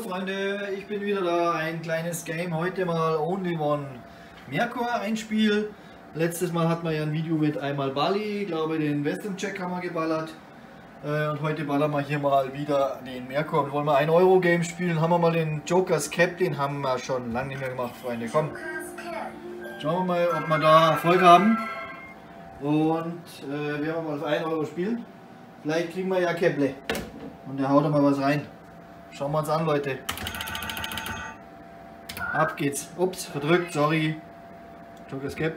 Hallo Freunde, ich bin wieder da, ein kleines Game, heute mal Only One Merkur, ein Spiel. Letztes Mal hatten wir ja ein Video mit einmal Bally, ich glaube den Western Check haben wir geballert. Und heute ballern wir hier mal wieder den Merkur und wollen mal ein Euro-Game spielen. Haben wir mal den Jokers Cap, den haben wir schon lange nicht mehr gemacht, Freunde. Komm, schauen wir mal, ob wir da Erfolg haben. Und wir haben mal auf 1 Euro spielen. Vielleicht kriegen wir ja Käpple. Und der haut da mal was rein. Schauen wir uns an, Leute. Ab geht's. Ups, verdrückt, sorry. Joker Escape.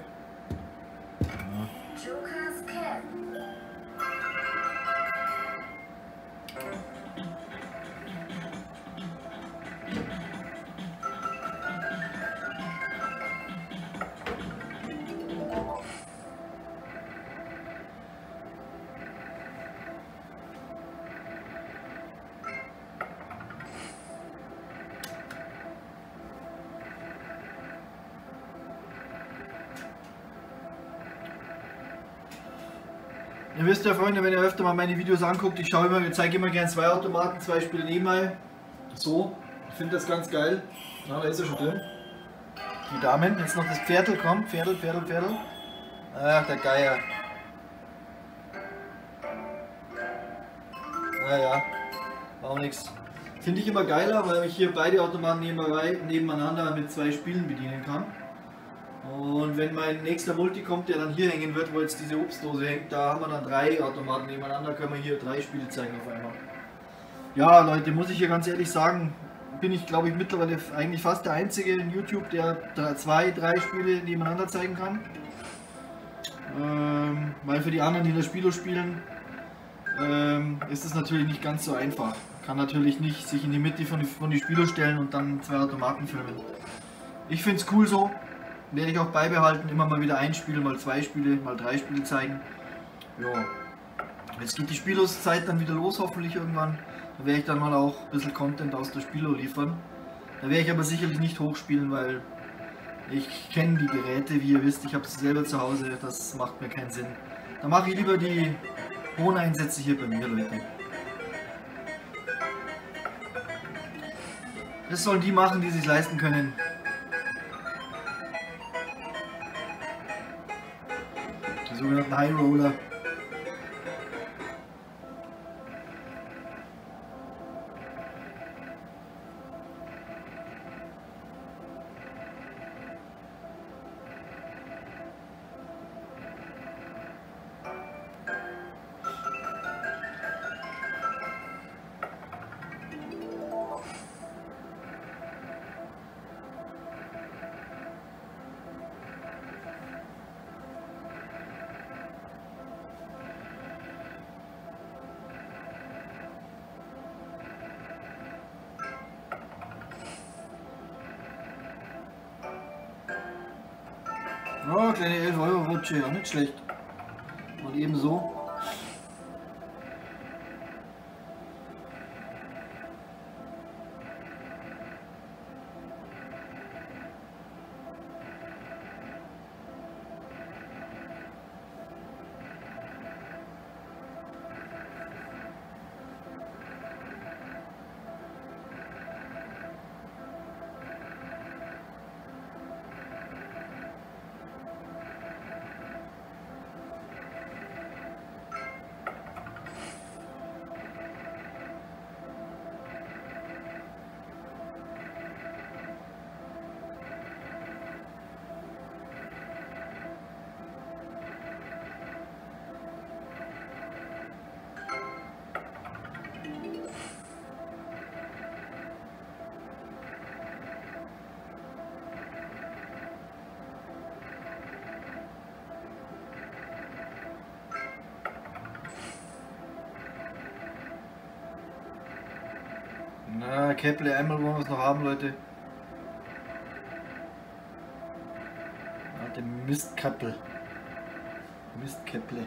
Ihr wisst ja, Freunde, wenn ihr öfter mal meine Videos anguckt, ich schaue immer, zeige immer gerne zwei Automaten, zwei Spiele nebenbei. So, ich finde das ganz geil. Na, da ist er schon drin. Die Damen, jetzt noch das Pferdl, komm, Pferdl, Pferdl, Pferdl. Ach, der Geier. Naja, war auch nichts. Finde ich immer geiler, weil ich hier beide Automaten nebeneinander mit zwei Spielen bedienen kann. Und wenn mein nächster Multi kommt, der dann hier hängen wird, wo jetzt diese Obstdose hängt, da haben wir dann drei Automaten nebeneinander, können wir hier drei Spiele zeigen auf einmal. Ja Leute, muss ich hier ganz ehrlich sagen, bin ich glaube ich mittlerweile eigentlich fast der einzige in YouTube, der drei Spiele nebeneinander zeigen kann. Weil für die anderen, die das Spiel spielen, ist es natürlich nicht ganz so einfach. Kann natürlich nicht sich in die Mitte von die Spiele stellen und dann zwei Automaten filmen. Ich finde es cool so. Werde ich auch beibehalten, immer mal wieder ein Spiel, mal zwei Spiele, mal drei Spiele zeigen. Ja. Jetzt geht die Spiellostzeit dann wieder los, hoffentlich irgendwann. Da werde ich dann mal auch ein bisschen Content aus der Spielo liefern. Da werde ich aber sicherlich nicht hochspielen, weil ich kenne die Geräte, wie ihr wisst. Ich habe sie selber zu Hause, das macht mir keinen Sinn. Da mache ich lieber die hohen Einsätze hier bei mir, Leute. Das sollen die machen, die sich leisten können. Sogenannten High Roller. Oh, kleine 11 Euro Rutsche, ja nicht schlecht. Und ebenso. Na, Käpple, einmal wollen wir es noch haben, Leute. Alte Mistkäpple. Mistkäpple.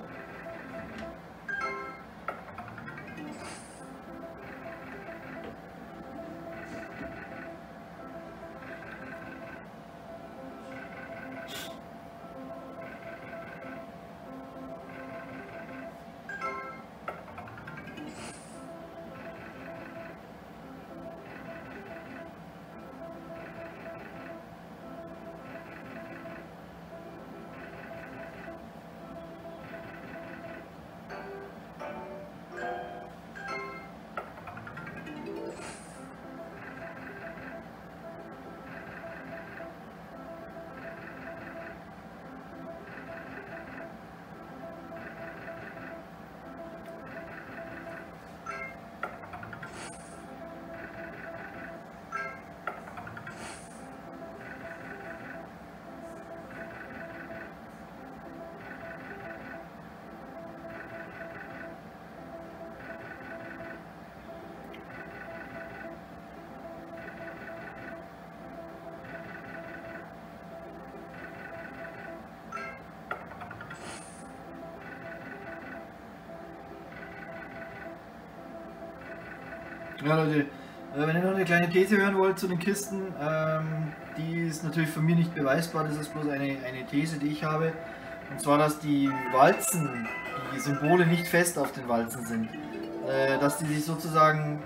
Ja, Leute, wenn ihr noch eine kleine These hören wollt zu den Kisten, die ist natürlich von mir nicht beweisbar, das ist bloß eine These, die ich habe. Und zwar, dass die Walzen, die Symbole nicht fest auf den Walzen sind, dass die sich sozusagen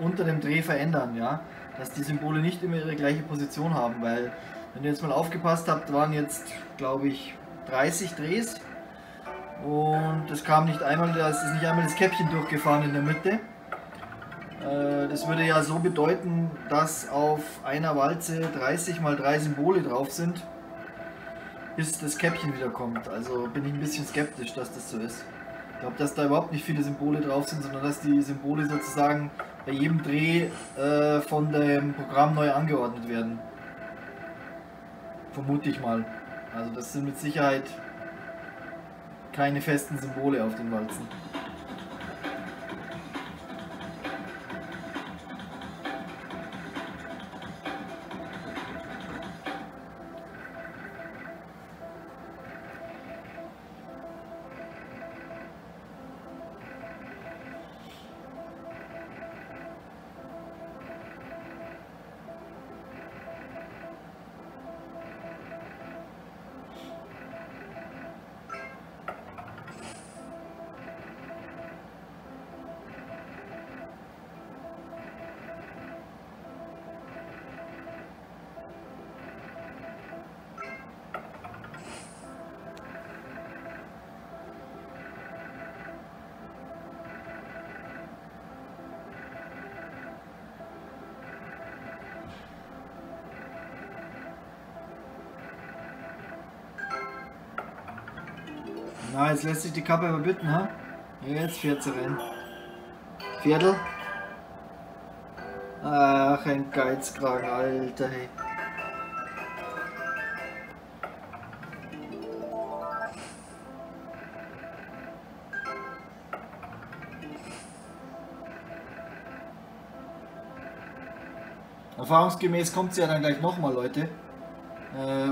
unter dem Dreh verändern, ja, dass die Symbole nicht immer ihre gleiche Position haben, weil, wenn ihr jetzt mal aufgepasst habt, waren jetzt, glaube ich, 30 Drehs und es kam nicht einmal, das ist nicht einmal das Käppchen durchgefahren in der Mitte. Das würde ja so bedeuten, dass auf einer Walze 30 mal 3 Symbole drauf sind, bis das Käppchen wieder kommt. Also bin ich ein bisschen skeptisch, dass das so ist. Ich glaube, dass da überhaupt nicht viele Symbole drauf sind, sondern dass die Symbole sozusagen bei jedem Dreh von dem Programm neu angeordnet werden. Vermute ich mal. Also das sind mit Sicherheit keine festen Symbole auf den Walzen. Na, jetzt lässt sich die Kappe aber bitten, ha? Ja, jetzt fährt sie rein. Viertel? Ach, ein Geizkragen, Alter, hey. Erfahrungsgemäß kommt sie ja dann gleich nochmal, Leute.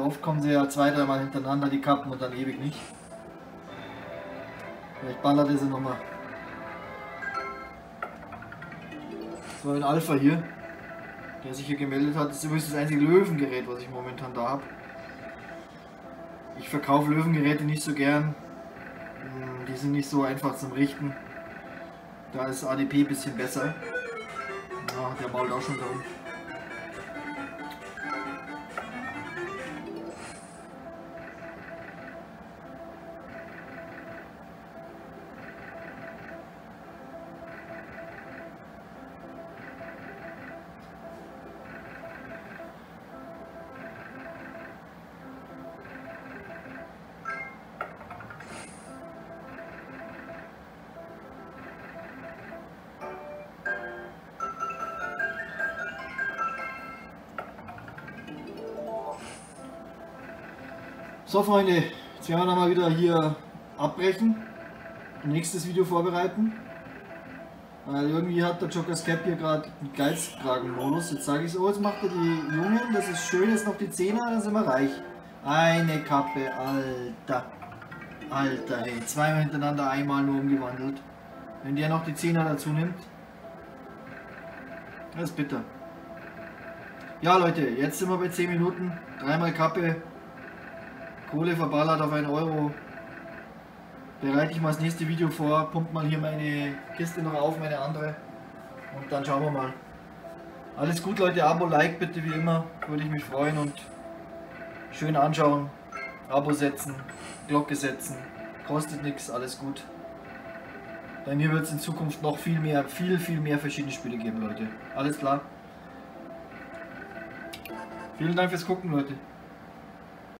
Oft kommen sie ja 2-3 Mal hintereinander, die Kappen, und dann ewig nicht. Vielleicht ballert er sie nochmal. Das war ein Alpha hier, der sich hier gemeldet hat. Das ist übrigens das einzige Löwengerät, was ich momentan da habe. Ich verkaufe Löwengeräte nicht so gern. Die sind nicht so einfach zum Richten. Da ist ADP ein bisschen besser. Ja, der mault auch schon darum. So Freunde, jetzt werden wir nochmal wieder hier abbrechen, nächstes Video vorbereiten, weil irgendwie hat der Jokers Cap hier gerade einen Geizkragen-Modus. Jetzt sage ich so, oh, jetzt macht er die Jungen, das ist schön, jetzt noch die Zehner, dann sind wir reich. Eine Kappe, Alter, Alter, hey, zweimal hintereinander, einmal nur umgewandelt. Wenn der noch die Zehner dazu nimmt, das ist bitter. Ja Leute, jetzt sind wir bei 10 Minuten, 3-mal Kappe. Kohle verballert auf 1 Euro. Bereite ich mal das nächste Video vor, pumpt mal hier meine Kiste noch auf, meine andere. Und dann schauen wir mal. Alles gut Leute, Abo, Like bitte wie immer, würde ich mich freuen, und schön anschauen, Abo setzen, Glocke setzen, kostet nichts, alles gut. Bei mir wird es in Zukunft noch viel mehr verschiedene Spiele geben Leute. Alles klar. Vielen Dank fürs Gucken Leute.